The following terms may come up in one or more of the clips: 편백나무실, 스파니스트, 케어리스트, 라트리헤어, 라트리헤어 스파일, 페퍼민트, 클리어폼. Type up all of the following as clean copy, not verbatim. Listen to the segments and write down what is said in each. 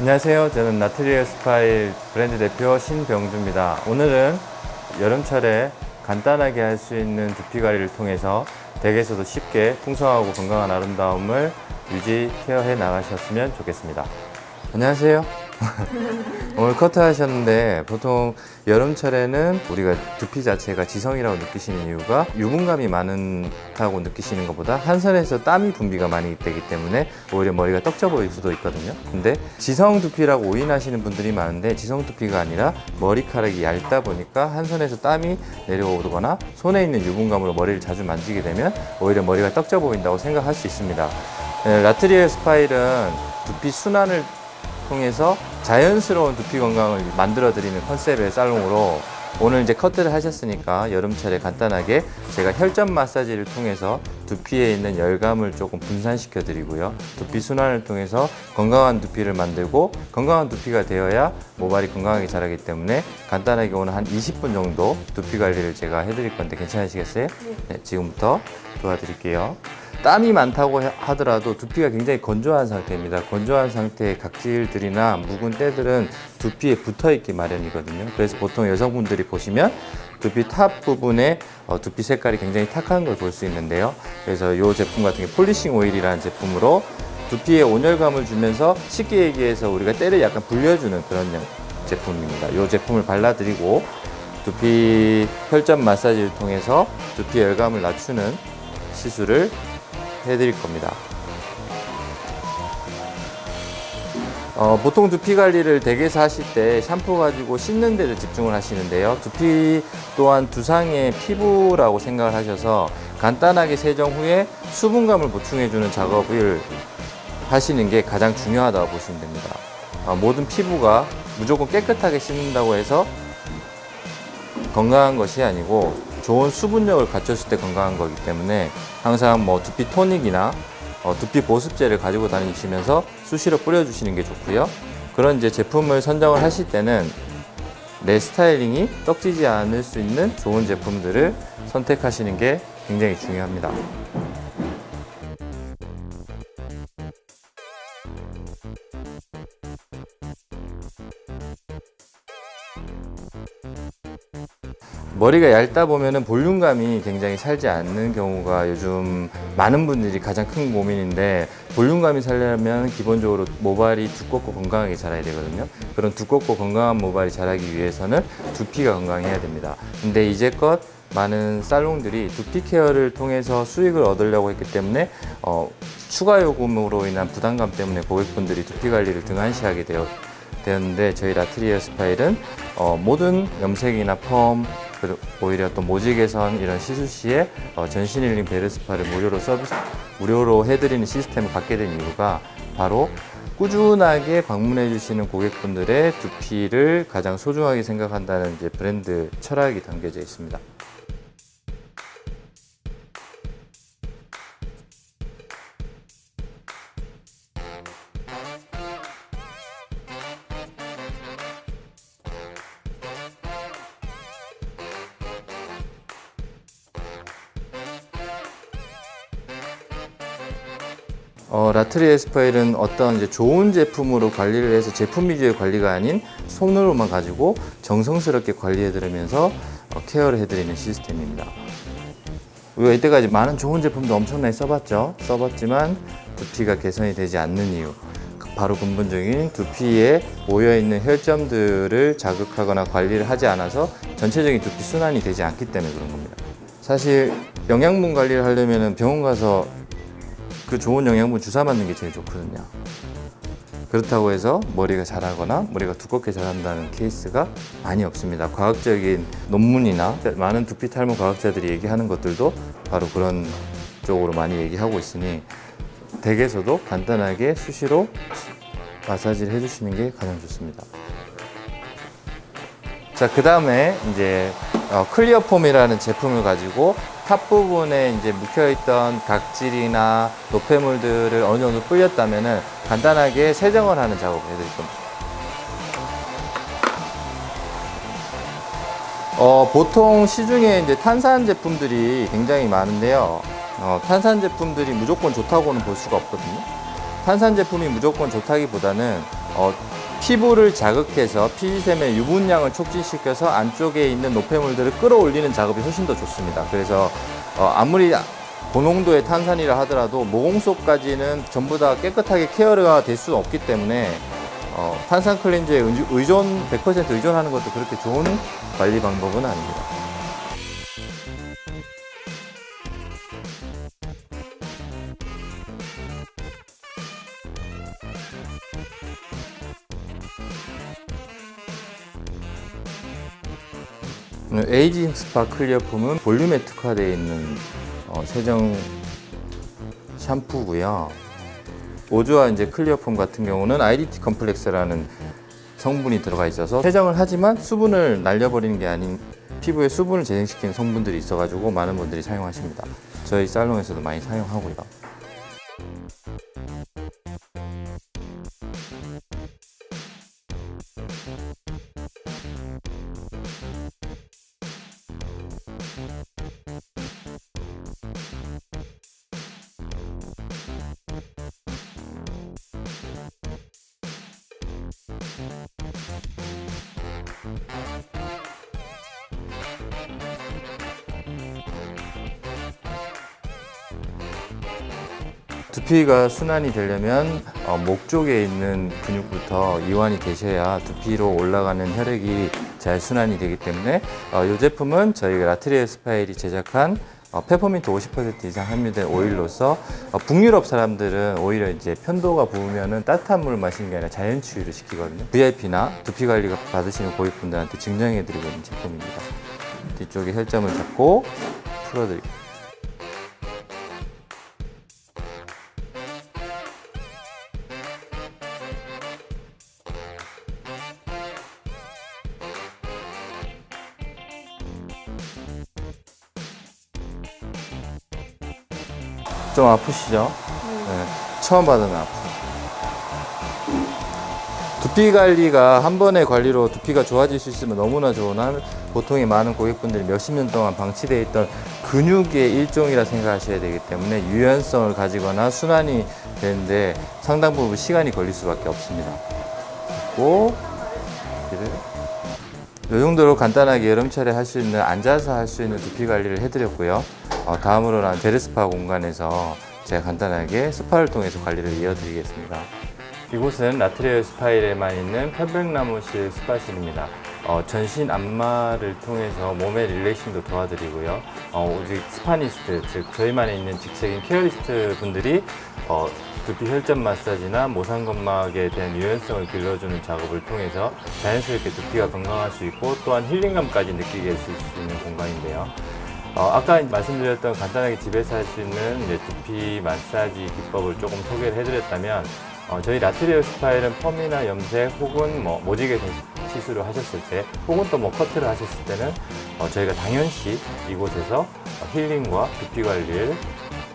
안녕하세요. 저는 라트리헤어 스파일 브랜드 대표 신병주입니다. 오늘은 여름철에 간단하게 할 수 있는 두피관리를 통해서 댁에서도 쉽게 풍성하고 건강한 아름다움을 유지, 케어해 나가셨으면 좋겠습니다. 안녕하세요. 오늘 커트 하셨는데 보통 여름철에는 우리가 두피 자체가 지성이라고 느끼시는 이유가 유분감이 많다고 느끼시는 것보다 한선에서 땀이 분비가 많이 되기 때문에 오히려 머리가 떡져 보일 수도 있거든요. 근데 지성 두피라고 오인하시는 분들이 많은데 지성 두피가 아니라 머리카락이 얇다 보니까 한선에서 땀이 내려오거나 손에 있는 유분감으로 머리를 자주 만지게 되면 오히려 머리가 떡져 보인다고 생각할 수 있습니다. 라트리헤어 스파일은 두피 순환을 통해서 자연스러운 두피 건강을 만들어 드리는 컨셉의 살롱으로, 오늘 이제 커트를 하셨으니까 여름철에 간단하게 제가 혈전 마사지를 통해서 두피에 있는 열감을 조금 분산시켜 드리고요, 두피 순환을 통해서 건강한 두피를 만들고, 건강한 두피가 되어야 모발이 건강하게 자라기 때문에 간단하게 오늘 한 20분 정도 두피 관리를 제가 해드릴 건데 괜찮으시겠어요? 네, 지금부터 도와드릴게요. 땀이 많다고 하더라도 두피가 굉장히 건조한 상태입니다. 건조한 상태의 각질들이나 묵은 때들은 두피에 붙어 있기 마련이거든요. 그래서 보통 여성분들이 보시면 두피 탑 부분에 두피 색깔이 굉장히 탁한 걸 볼 수 있는데요. 그래서 이 제품 같은 게 폴리싱 오일이라는 제품으로 두피에 온열감을 주면서, 쉽게 얘기해서 우리가 때를 약간 불려주는 그런 제품입니다. 이 제품을 발라드리고 두피 혈전 마사지를 통해서 두피 열감을 낮추는 시술을 해드릴 겁니다. 보통 두피 관리를 댁에서 하실 때 샴푸 가지고 씻는 데도 집중을 하시는데요, 두피 또한 두상의 피부라고 생각을 하셔서 간단하게 세정 후에 수분감을 보충해주는 작업을 하시는 게 가장 중요하다고 보시면 됩니다. 모든 피부가 무조건 깨끗하게 씻는다고 해서 건강한 것이 아니고 좋은 수분력을 갖췄을 때 건강한 거기 때문에 항상 두피 토닉이나 두피 보습제를 가지고 다니시면서 수시로 뿌려주시는 게 좋고요. 그런 이제 제품을 선정을 하실 때는 내 스타일링이 떡지지 않을 수 있는 좋은 제품들을 선택하시는 게 굉장히 중요합니다. 머리가 얇다 보면은 볼륨감이 굉장히 살지 않는 경우가 요즘 많은 분들이 가장 큰 고민인데, 볼륨감이 살려면 기본적으로 모발이 두껍고 건강하게 자라야 되거든요. 그런 두껍고 건강한 모발이 자라기 위해서는 두피가 건강해야 됩니다. 근데 이제껏 많은 살롱들이 두피 케어를 통해서 수익을 얻으려고 했기 때문에 추가 요금으로 인한 부담감 때문에 고객분들이 두피 관리를 등한시하게 되었는데, 저희 라트리헤어 스파일은 모든 염색이나 펌, 그리고 오히려 또 모질 개선 이런 시술 시에 전신 힐링 베르스파를 무료로 해드리는 시스템을 갖게 된 이유가 바로 꾸준하게 방문해 주시는 고객분들의 두피를 가장 소중하게 생각한다는 이제 브랜드 철학이 담겨져 있습니다. 라트리헤어 스파일은 어떤 이제 좋은 제품으로 관리를 해서 제품 위주의 관리가 아닌 손으로만 가지고 정성스럽게 관리해드리면서 케어를 해드리는 시스템입니다. 우리가 이때까지 많은 좋은 제품도 엄청나게 써봤지만 두피가 개선이 되지 않는 이유, 바로 근본적인 두피에 모여있는 혈점들을 자극하거나 관리를 하지 않아서 전체적인 두피 순환이 되지 않기 때문에 그런 겁니다. 사실 영양분 관리를 하려면 병원 가서 그 좋은 영양분 주사 맞는 게 제일 좋거든요. 그렇다고 해서 머리가 자라거나 머리가 두껍게 자란다는 케이스가 많이 없습니다. 과학적인 논문이나 많은 두피 탈모 과학자들이 얘기하는 것들도 바로 그런 쪽으로 많이 얘기하고 있으니, 댁에서도 간단하게 수시로 마사지를 해주시는 게 가장 좋습니다. 자, 그 다음에 이제 클리어폼이라는 제품을 가지고 탑 부분에 이제 묵혀있던 각질이나 노폐물들을 어느 정도 뿌렸다면은 간단하게 세정을 하는 작업을 해드릴 겁니다. 보통 시중에 이제 탄산 제품들이 굉장히 많은데요. 탄산 제품들이 무조건 좋다고는 볼 수가 없거든요. 탄산 제품이 무조건 좋다기보다는 피부를 자극해서 피지샘의 유분량을 촉진시켜서 안쪽에 있는 노폐물들을 끌어올리는 작업이 훨씬 더 좋습니다. 그래서 아무리 고농도의 탄산이라 하더라도 모공속까지는 전부 다 깨끗하게 케어가 될 수는 없기 때문에 탄산 클렌저에 100% 의존하는 것도 그렇게 좋은 관리 방법은 아닙니다. 에이징 스파 클리어폼은 볼륨에 특화되어 있는 세정 샴푸고요. 오즈와 이제 클리어폼 같은 경우는 IDT 컴플렉스라는 성분이 들어가 있어서 세정을 하지만 수분을 날려버리는 게 아닌 피부에 수분을 재생시키는 성분들이 있어가지고 많은 분들이 사용하십니다. 저희 살롱에서도 많이 사용하고요. 두피가 순환이 되려면 목 쪽에 있는 근육부터 이완이 되셔야 두피로 올라가는 혈액이 잘 순환이 되기 때문에 이 제품은 저희 라트리헤어 스파일이 제작한 페퍼민트 50% 이상 함유된 오일로서 북유럽 사람들은 오히려 이제 편도가 부으면은 따뜻한 물을 마시는 게 아니라 자연 치유를 시키거든요. VIP나 두피 관리가 받으시는 고객분들한테 증정해드리고 있는 제품입니다. 뒤쪽에 혈점을 잡고 풀어드릴게요. 좀 아프시죠? 네, 처음 받은 아픔. 두피 관리가 한 번의 관리로 두피가 좋아질 수 있으면 너무나 좋은 한 보통의 많은 고객분들이 몇십 년 동안 방치되어 있던 근육의 일종이라 생각하셔야 되기 때문에 유연성을 가지거나 순환이 되는데 상당 부분 시간이 걸릴 수밖에 없습니다. 그리고 이 정도로 간단하게 여름철에 할 수 있는 앉아서 할 수 있는 두피 관리를 해드렸고요. 다음으로는 제르스파 공간에서 제가 간단하게 스파를 통해서 관리를 이어드리겠습니다. 이곳은 라트리헤어 스파일에만 있는 편백나무실 스파실입니다. 전신 안마를 통해서 몸의 릴렉싱도 도와드리고요. 오직 스파니스트, 즉 저희만에 있는 직책인 케어리스트 분들이 두피 혈전 마사지나 모상건막에 대한 유연성을 길러주는 작업을 통해서 자연스럽게 두피가 건강할 수 있고 또한 힐링감까지 느끼게 해줄 수 있는 공간인데요. 아까 말씀드렸던 간단하게 집에서 할 수 있는 이제 두피 마사지 기법을 조금 소개를 해드렸다면 저희 라트리헤어 스파일은 펌이나 염색 혹은 뭐 모직에 시술을 하셨을 때 혹은 또 뭐 커트를 하셨을 때는 저희가 당연시 이곳에서 힐링과 두피 관리를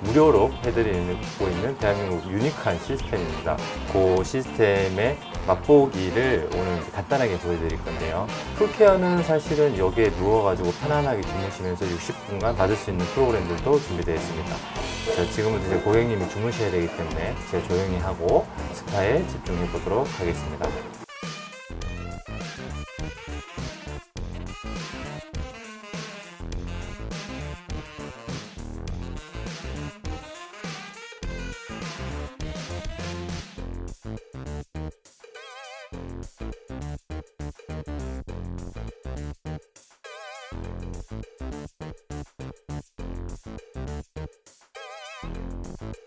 무료로 해드리고 있는 대한민국 유니크한 시스템입니다. 그 시스템의 맛보기를 오늘 간단하게 보여드릴 건데요. 풀케어는 사실은 여기에 누워가지고 편안하게 주무시면서 60분간 받을 수 있는 프로그램들도 준비되어 있습니다. 지금부터 고객님이 주무셔야 되기 때문에 제가 조용히 하고 스파에 집중해 보도록 하겠습니다.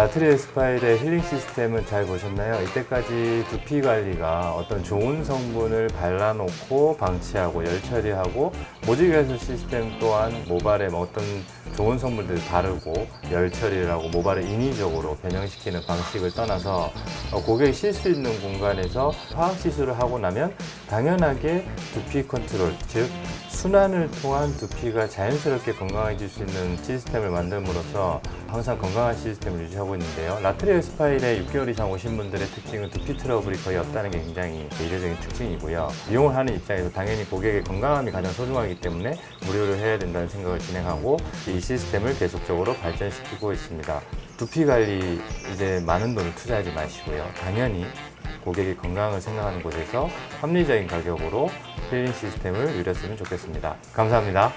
라트리헤어 스파일의 힐링 시스템은 잘 보셨나요? 이때까지 두피 관리가 어떤 좋은 성분을 발라놓고 방치하고 열 처리하고 모질 개선 시스템 또한 모발에 어떤 좋은 성분들을 바르고 열 처리를 하고 모발을 인위적으로 변형시키는 방식을 떠나서 고객이 쉴 수 있는 공간에서 화학 시술을 하고 나면 당연하게 두피 컨트롤, 즉 순환을 통한 두피가 자연스럽게 건강해질 수 있는 시스템을 만듦으로써 항상 건강한 시스템을 유지하고 있는데요. 라트리헤어 스파일에 6개월 이상 오신 분들의 특징은 두피 트러블이 거의 없다는 게 굉장히 이례적인 특징이고요. 이용을 하는 입장에서 당연히 고객의 건강함이 가장 소중하기 때문에 무료로 해야 된다는 생각을 진행하고 이 시스템을 계속적으로 발전시키고 있습니다. 두피 관리 이제 많은 돈을 투자하지 마시고요. 당연히 고객의 건강을 생각하는 곳에서 합리적인 가격으로 힐링 시스템을 누렸으면 좋겠습니다. 감사합니다.